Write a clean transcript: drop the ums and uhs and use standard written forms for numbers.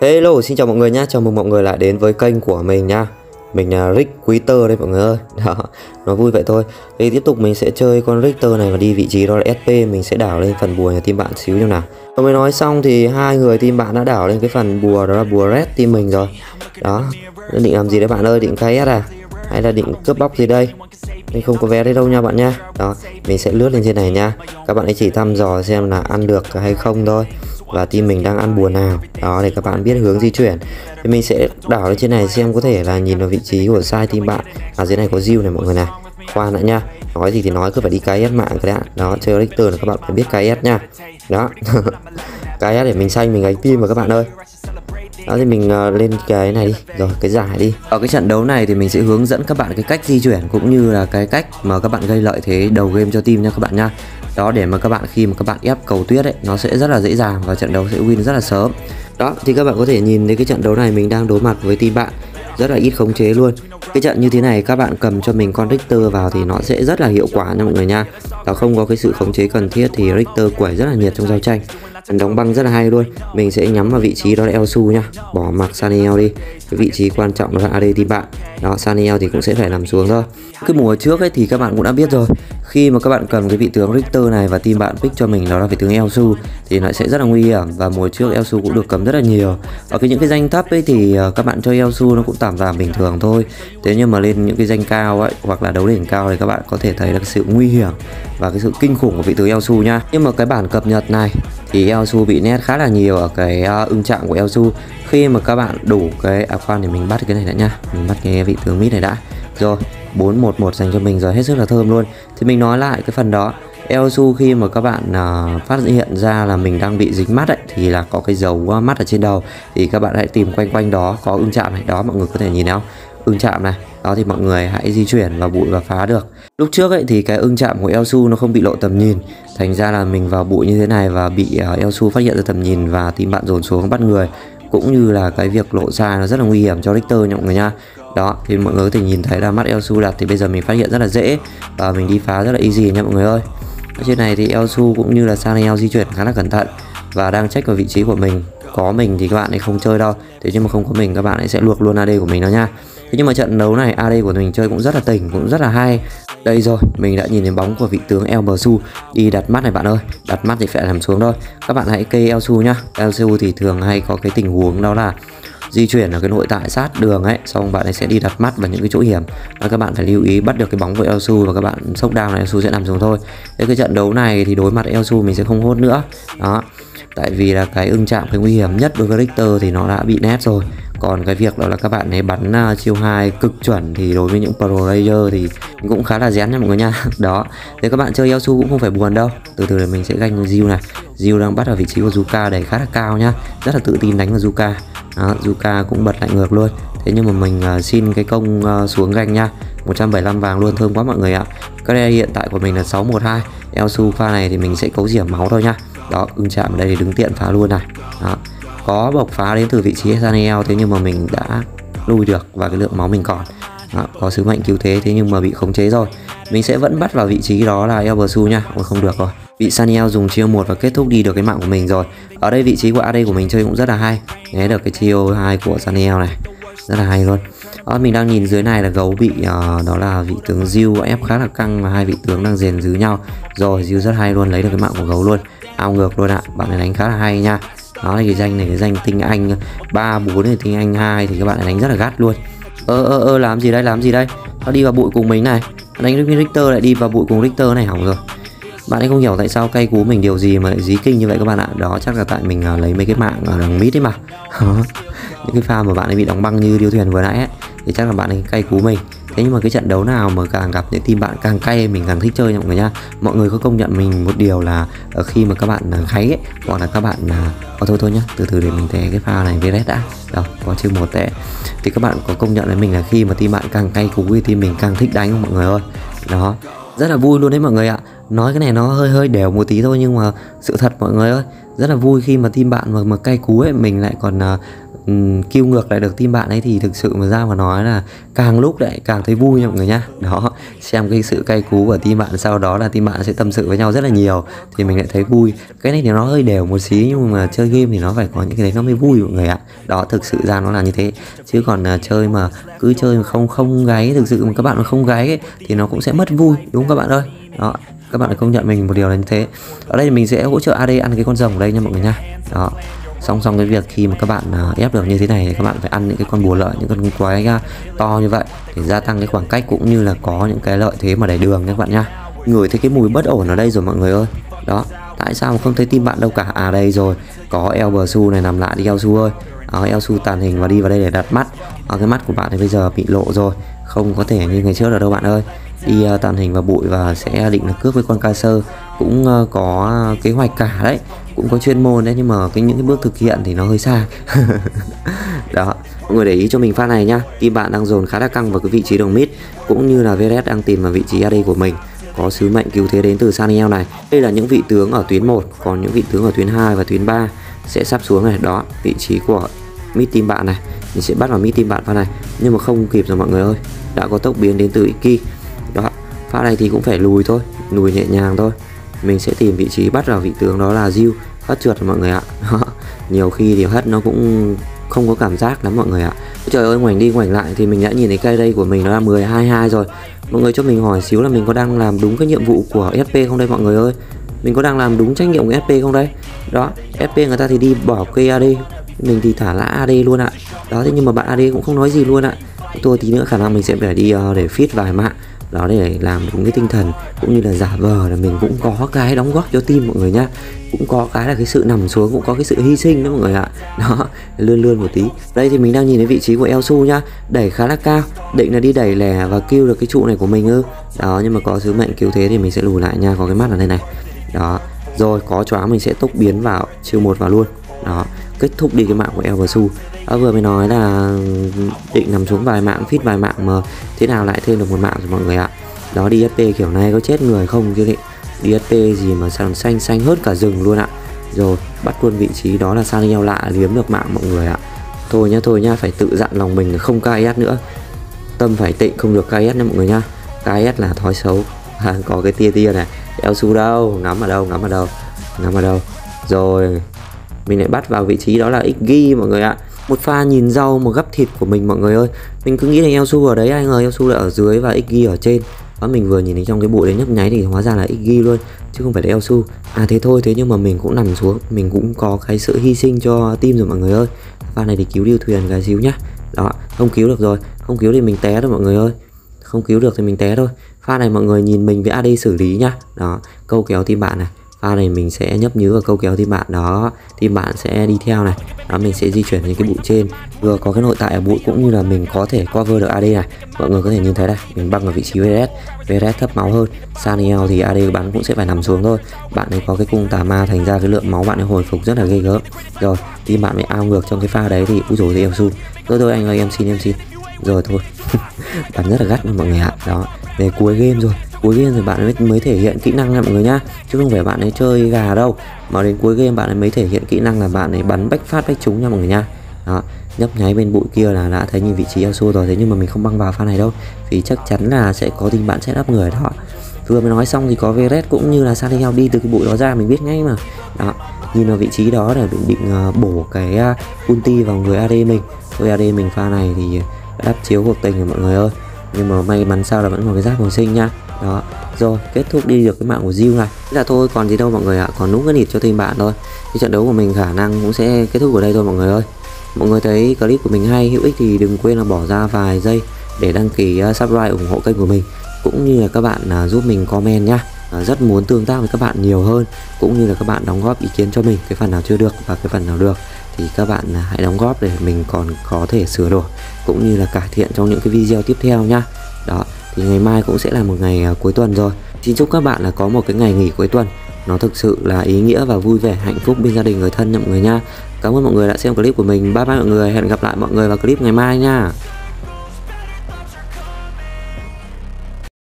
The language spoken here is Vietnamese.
Hello, xin chào mọi người nhá, chào mừng mọi người lại đến với kênh của mình nha. Mình là Richter đây mọi người ơi. Đó, nó vui vậy thôi. Thì tiếp tục mình sẽ chơi con Richter này và đi vị trí đó là SP. Mình sẽ đảo lên phần bùa nhà team bạn xíu như nào. Tôi mới nói xong thì hai người team bạn đã đảo lên cái phần bùa đó là bùa red team mình rồi. Đó, định làm gì đấy bạn ơi, định khai S à? Hay là định cướp bóc gì đây? Mình không có vé đấy đâu nha bạn nha. Đó, mình sẽ lướt lên trên này nha. Các bạn ấy chỉ thăm dò xem là ăn được hay không thôi. Và team mình đang ăn bùa nào. Đó, để các bạn biết hướng di chuyển. Thì mình sẽ đảo lên trên này xem có thể là nhìn vào vị trí của sai team bạn. À, dưới này có Zill này mọi người này. Khoan đã nha. Nói gì thì nói, cứ phải đi KS mạng cái đã. Đó, chơi Richter là các bạn phải biết KS nha. Đó. KS để mình xanh, mình gánh team mà các bạn ơi. Đó thì mình lên cái này đi, rồi cái giải đi. Ở cái trận đấu này thì mình sẽ hướng dẫn các bạn cái cách di chuyển cũng như là cái cách mà các bạn gây lợi thế đầu game cho team nha các bạn nha. Đó, để mà các bạn khi mà các bạn ép cầu tuyết ấy, nó sẽ rất là dễ dàng và trận đấu sẽ win rất là sớm. Đó thì các bạn có thể nhìn thấy cái trận đấu này mình đang đối mặt với team bạn rất là ít khống chế luôn. Cái trận như thế này các bạn cầm cho mình con Richter vào thì nó sẽ rất là hiệu quả nha mọi người nha. Nó không có cái sự khống chế cần thiết thì Richter quẩy rất là nhiệt trong giao tranh. Đóng băng rất là hay luôn. Mình sẽ nhắm vào vị trí đó là Elsu nha. Bỏ mặc Sanielle đi. Cái vị trí quan trọng là AD team bạn. Đó, Sanielle thì cũng sẽ phải nằm xuống thôi. Cái mùa trước ấy thì các bạn cũng đã biết rồi. Khi mà các bạn cầm cái vị tướng Richter này và team bạn pick cho mình đó là vị tướng EOSU thì nó sẽ rất là nguy hiểm, và mùa trước EOSU cũng được cấm rất là nhiều. Ở cái những cái danh thấp ấy thì các bạn chơi EOSU nó cũng tạm giảm bình thường thôi. Thế nhưng mà lên những cái danh cao ấy hoặc là đấu đỉnh cao thì các bạn có thể thấy là sự nguy hiểm và cái sự kinh khủng của vị tướng EOSU nha. Nhưng mà cái bản cập nhật này thì EOSU bị nét khá là nhiều ở cái ưng trạng của EOSU. Khi mà các bạn đủ cái khoan thì mình bắt cái này đã nha. Mình bắt cái vị tướng mid này đã. Rồi, 4-1-1 dành cho mình rồi, hết sức là thơm luôn. Thì mình nói lại cái phần đó, EOSU khi mà các bạn phát hiện ra là mình đang bị dính mắt ấy, thì là có cái dấu mắt ở trên đầu. Thì các bạn hãy tìm quanh quanh đó, có ưng chạm này, đó mọi người có thể nhìn thấy không? Ưng chạm này, đó thì mọi người hãy di chuyển vào bụi và phá được. Lúc trước ấy thì cái ưng chạm của EOSU nó không bị lộ tầm nhìn. Thành ra là mình vào bụi như thế này và bị EOSU phát hiện ra tầm nhìn và tìm bạn dồn xuống bắt người. Cũng như là cái việc lộ xa nó rất là nguy hiểm cho Richter nha mọi người nha. Đó, thì mọi người có thể nhìn thấy là mắt EOSU đặt thì bây giờ mình phát hiện rất là dễ. Và mình đi phá rất là easy nha mọi người ơi. Ở trên này thì EOSU cũng như là Sanielle di chuyển khá là cẩn thận. Và đang check vào vị trí của mình. Có mình thì các bạn ấy không chơi đâu. Thế nhưng mà không có mình các bạn ấy sẽ luộc luôn AD của mình đó nha. Thế nhưng mà trận đấu này AD của mình chơi cũng rất là tỉnh, cũng rất là hay. Đây rồi, mình đã nhìn thấy bóng của vị tướng EOSU đi đặt mắt này bạn ơi. Đặt mắt thì phải làm xuống thôi. Các bạn hãy kê EOSU nhá. EOSU thì thường hay có cái tình huống đó là di chuyển ở cái nội tại sát đường ấy, xong bạn ấy sẽ đi đặt mắt vào những cái chỗ hiểm. Và các bạn phải lưu ý bắt được cái bóng của EOSU và các bạn sốc down này, EOSU sẽ nằm xuống thôi. Thế cái trận đấu này thì đối mặt EOSU mình sẽ không hốt nữa. Đó. Tại vì là cái ưng chạm cái nguy hiểm nhất đối với Richter thì nó đã bị nét rồi. Còn cái việc đó là các bạn ấy bắn chiêu 2 cực chuẩn thì đối với những pro player thì cũng khá là rén nha mọi người nha. Đó. Thế các bạn chơi EOSU cũng không phải buồn đâu. Từ từ để mình sẽ ganh Jill này. Jill đang bắt ở vị trí của Zuka đẩy khá là cao nhá. Rất là tự tin đánh vào Zuka. Đó, Zuka cũng bật lại ngược luôn. Thế nhưng mà mình xin cái công xuống ganh nha. 175 vàng luôn, thơm quá mọi người ạ. Cái đây hiện tại của mình là 612. EOSU pha này thì mình sẽ cấu rỉa máu thôi nha. Đó, ưng chạm ở đây thì đứng tiện phá luôn này. Đó. Có bộc phá đến từ vị trí Sanielle, thế nhưng mà mình đã lui được và cái lượng máu mình còn. Đó, có sứ mệnh cứu thế, thế nhưng mà bị khống chế rồi. Mình sẽ vẫn bắt vào vị trí đó là EOSU nha. Ôi không được rồi. Vị Sanielle dùng chiêu 1 và kết thúc đi được cái mạng của mình rồi. Ở đây vị trí của AD của mình chơi cũng rất là hay. Né được cái chiêu 2 của Sanielle này. Rất là hay luôn. Đó, mình đang nhìn dưới này là gấu bị đó là vị tướng Zill ép khá là căng và hai vị tướng đang rền rứ nhau. Rồi Zill rất hay luôn, lấy được cái mạng của gấu luôn. Ao ngược luôn ạ. Bạn này đánh khá là hay nha. Đó là cái danh này, cái danh tinh anh 3, 4 thì tinh anh 2 thì các bạn này đánh rất là gắt luôn. Làm gì đây, làm gì đây? Nó đi vào bụi cùng mình này. Đánh Richter lại đi vào bụi cùng Richter này, hỏng rồi. Bạn ấy không hiểu tại sao cay cú mình điều gì mà lại dí kinh như vậy các bạn ạ. Đó chắc là tại mình lấy mấy cái mạng ở đằng mid ấy mà. Những cái pha mà bạn ấy bị đóng băng như điêu thuyền vừa nãy ấy, thì chắc là bạn ấy cay cú mình. Thế nhưng mà cái trận đấu nào mà càng gặp những team bạn càng cay mình càng thích chơi mọi người nha. Mọi người có công nhận mình một điều là khi mà các bạn kháy ấy, hoặc là các bạn thôi nhá, từ từ để mình té cái pha này với red đã. Đâu, có chiêu 1 tệ. Thì các bạn có công nhận với mình là khi mà team bạn càng cay cú thì team mình càng thích đánh không mọi người ơi. Đó, rất là vui luôn đấy mọi người ạ. Nói cái này nó hơi đều một tí thôi nhưng mà sự thật mọi người ơi, rất là vui khi mà team bạn mà cay cú ấy mình lại còn kêu ngược lại được tim bạn ấy thì thực sự mà ra mà nói là càng lúc lại càng thấy vui nha mọi người nhá. Đó, xem cái sự cay cú của tim bạn, sau đó là tim bạn sẽ tâm sự với nhau rất là nhiều thì mình lại thấy vui. Cái này thì nó hơi đều một xí, nhưng mà chơi game thì nó phải có những cái đấy nó mới vui mọi người ạ. Đó, thực sự ra nó là như thế, chứ còn chơi mà cứ chơi mà không gáy, thực sự mà các bạn mà không gáy ấy, thì nó cũng sẽ mất vui, đúng không các bạn ơi? Đó, các bạn công nhận mình một điều là như thế. Ở đây thì mình sẽ hỗ trợ AD ăn cái con rồng ở đây nha mọi người nha. Đó, song song cái việc khi mà các bạn ép được như thế này thì các bạn phải ăn những cái con bùa lợi, những con quái to như vậy để gia tăng cái khoảng cách cũng như là có những cái lợi thế mà đẩy đường nha các bạn nha. Ngửi thấy cái mùi bất ổn ở đây rồi mọi người ơi. Đó, tại sao mà không thấy team bạn đâu cả? À đây rồi, có Elsu này, nằm lại đi Elsu ơi. Elsu tàn hình và đi vào đây để đặt mắt. Cái mắt của bạn thì bây giờ bị lộ rồi, không có thể như ngày trước được đâu bạn ơi. Đi tàn hình vào bụi và sẽ định là cướp với con ca sơ, cũng có kế hoạch cả đấy, cũng có chuyên môn đấy, nhưng mà những cái bước thực hiện thì nó hơi xa. Đó, mọi người để ý cho mình pha này nhá, team bạn đang dồn khá là căng vào cái vị trí đồng mid, cũng như là VS đang tìm vào vị trí AD của mình. Có sứ mệnh cứu thế đến từ Sanielle này. Đây là những vị tướng ở tuyến 1, còn những vị tướng ở tuyến 2 và tuyến 3 sẽ sắp xuống này. Đó, vị trí của mid team bạn này, mình sẽ bắt vào mid team bạn pha này, nhưng mà không kịp rồi mọi người ơi, đã có tốc biến đến từ Ikki. Đó, pha này thì cũng phải lùi thôi, lùi nhẹ nhàng thôi. Mình sẽ tìm vị trí bắt vào vị tướng đó là Jill, hất trượt mọi người ạ. Đó, nhiều khi thì hất nó cũng không có cảm giác lắm mọi người ạ. Trời ơi, ngoảnh đi ngoảnh lại thì mình đã nhìn thấy cây đây của mình nó là 12-2 rồi. Mọi người cho mình hỏi xíu là mình có đang làm đúng cái nhiệm vụ của FP không đây mọi người ơi? Mình có đang làm đúng trách nhiệm của FP không đây? Đó, FP người ta thì đi bỏ cây AD, mình thì thả lã AD luôn ạ. Đó, thế nhưng mà bạn AD cũng không nói gì luôn ạ. Tôi tí nữa khả năng mình sẽ phải đi để feed vài mạng. Đó, để làm đúng cái tinh thần cũng như là giả vờ là mình cũng có cái đóng góp cho team mọi người nhá. Cũng có cái là cái sự nằm xuống, cũng có cái sự hy sinh đó mọi người ạ. Đó, lươn một tí. Đây thì mình đang nhìn thấy vị trí của EOSU nhá, đẩy khá là cao, định là đi đẩy lẻ và kill được cái trụ này của mình ư. Đó, nhưng mà có sứ mệnh cứu thế thì mình sẽ lùi lại nha, có cái mắt ở đây này. Đó, rồi có chóa mình sẽ tốc biến vào chiêu 1 vào luôn. Đó, kết thúc đi cái mạng của EOSU. Vừa mới nói là định nằm xuống vài mạng, feed vài mạng mà thế nào lại thêm được một mạng rồi mọi người ạ. Đó, đi SP kiểu này có chết người không chứ đấy. Đi SP gì mà sao xanh hớt cả rừng luôn ạ. Rồi, bắt luôn vị trí đó là Sanielle lạ, liếm được mạng mọi người ạ. Thôi nhá, phải tự dặn lòng mình không KS nữa. Tâm phải tịnh, không được KS nha mọi người nhá. KS là thói xấu. Có cái tia này, EOSU đâu, ngắm ở đâu. Rồi, mình lại bắt vào vị trí đó là Ikki mọi người ạ. Một pha nhìn rau một gấp thịt của mình mọi người ơi. Mình cứ nghĩ là EOSU ở đấy, ai ngờ EOSU lại ở dưới và Ikki ở trên. Đó, mình vừa nhìn thấy trong cái bụi đấy nhấp nháy thì hóa ra là Ikki luôn, chứ không phải là EOSU. À thế thôi, thế nhưng mà mình cũng nằm xuống, mình cũng có cái sự hy sinh cho team rồi mọi người ơi. Pha này thì cứu điêu thuyền cái xíu nhá. Đó, không cứu được rồi, không cứu thì mình té thôi mọi người ơi. Không cứu được thì mình té thôi. Pha này mọi người nhìn mình với AD xử lý nhá. Đó, câu kéo team bạn này. Pha này mình sẽ nhấp nhớ vào câu kéo team bạn đó, team bạn sẽ đi theo này. Đó, mình sẽ di chuyển đến cái bụi trên, vừa có cái nội tại ở bụi cũng như là mình có thể cover được AD này. Mọi người có thể nhìn thấy đây, mình băng ở vị trí VS thấp máu hơn. Sanielle thì AD bắn cũng sẽ phải nằm xuống thôi. Bạn ấy có cái cung tà ma, thành ra cái lượng máu bạn ấy hồi phục rất là ghê gớm. Rồi, team bạn ấy ao ngược trong cái pha đấy thì úi dồi thì EOSU. Rồi thôi anh ơi, em xin. Rồi thôi. Bắn rất là gắt mọi người ạ. Đó, để cuối game rồi bạn mới thể hiện kỹ năng nha mọi người nhá, chứ không phải bạn ấy chơi gà đâu, mà đến cuối game bạn ấy mới thể hiện kỹ năng là bạn ấy bắn bách phát bách trúng nha mọi người nha. Đó, nhấp nháy bên bụi kia là đã thấy nhìn vị trí EOSU rồi, thế nhưng mà mình không băng vào pha này đâu, vì chắc chắn là sẽ có tình bạn sẽ đắp người đó. Vừa mới nói xong thì có Veret cũng như là Sanielle đi từ cái bụi đó ra, mình biết ngay mà. Đó, nhìn vào vị trí đó để mình định bổ cái ulti vào người AD mình. Thôi AD mình pha này thì đáp chiếu cuộc tình rồi mọi người ơi, nhưng mà may mắn sao là vẫn còn cái giáp hồi sinh nha. Đó, rồi kết thúc đi được cái mạng của Zill này. Thế là thôi còn gì đâu mọi người ạ, còn đúng cái nịt cho team bạn thôi. Cái trận đấu của mình khả năng cũng sẽ kết thúc ở đây thôi mọi người ơi. Mọi người thấy clip của mình hay hữu ích thì đừng quên là bỏ ra vài giây để đăng ký, subscribe ủng hộ kênh của mình, cũng như là các bạn giúp mình comment nhá. Rất muốn tương tác với các bạn nhiều hơn, cũng như là các bạn đóng góp ý kiến cho mình, cái phần nào chưa được và cái phần nào được thì các bạn hãy đóng góp để mình còn có thể sửa đổi cũng như là cải thiện trong những cái video tiếp theo nhá. Đó, thì ngày mai cũng sẽ là một ngày cuối tuần rồi. Xin chúc các bạn là có một cái ngày nghỉ cuối tuần nó thực sự là ý nghĩa và vui vẻ, hạnh phúc bên gia đình người thân nha mọi người nha. Cảm ơn mọi người đã xem clip của mình. Bye bye mọi người, hẹn gặp lại mọi người vào clip ngày mai nha.